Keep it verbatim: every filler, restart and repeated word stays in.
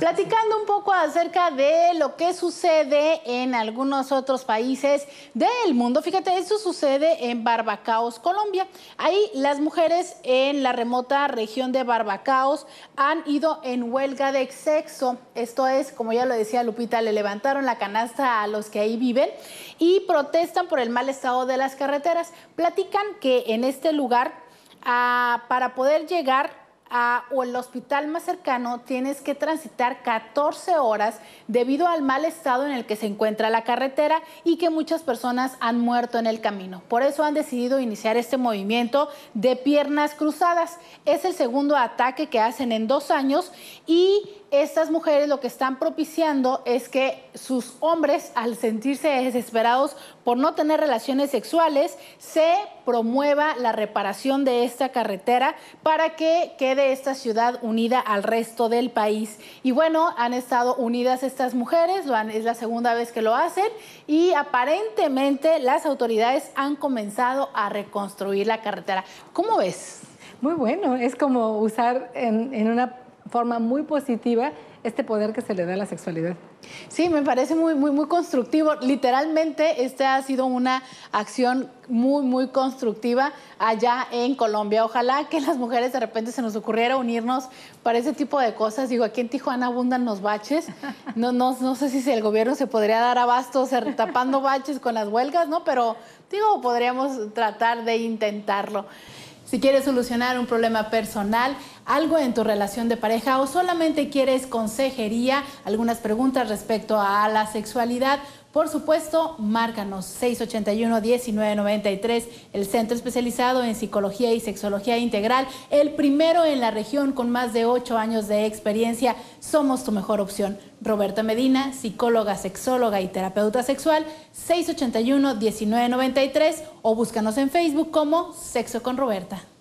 Platicando un poco acerca de lo que sucede en algunos otros países del mundo. Fíjate, esto sucede en Barbacoas, Colombia. Ahí las mujeres en la remota región de Barbacoas han ido en huelga de sexo. Esto es, como ya lo decía Lupita, le levantaron la canasta a los que ahí viven y protestan por el mal estado de las carreteras. Platican que en este lugar, ah, para poder llegar A, o el hospital más cercano tienes que transitar catorce horas debido al mal estado en el que se encuentra la carretera y que muchas personas han muerto en el camino. Por eso han decidido iniciar este movimiento de piernas cruzadas. Es el segundo ataque que hacen en dos años y estas mujeres lo que están propiciando es que sus hombres, al sentirse desesperados por no tener relaciones sexuales, se promueva la reparación de esta carretera para que quede esta ciudad unida al resto del país. Y bueno, han estado unidas estas mujeres, lo han, es la segunda vez que lo hacen y aparentemente las autoridades han comenzado a reconstruir la carretera. ¿Cómo ves? Muy bueno, es como usar en, en una forma muy positiva este poder que se le da a la sexualidad. Sí, me parece muy, muy, muy constructivo. Literalmente, esta ha sido una acción muy, muy constructiva allá en Colombia. Ojalá que las mujeres de repente se nos ocurriera unirnos para ese tipo de cosas. Digo, aquí en Tijuana abundan los baches. No, no, no sé si el gobierno se podría dar abasto tapando baches con las huelgas, ¿no? Pero, digo, podríamos tratar de intentarlo. Si quieres solucionar un problema personal, algo en tu relación de pareja o solamente quieres consejería, algunas preguntas respecto a la sexualidad, por supuesto, márcanos seis ochenta y uno, diecinueve noventa y tres, el Centro Especializado en Psicología y Sexología Integral, el primero en la región con más de ocho años de experiencia. Somos tu mejor opción. Roberta Medina, psicóloga, sexóloga y terapeuta sexual, seis ochenta y uno, diecinueve noventa y tres o búscanos en Facebook como Sexo con Roberta.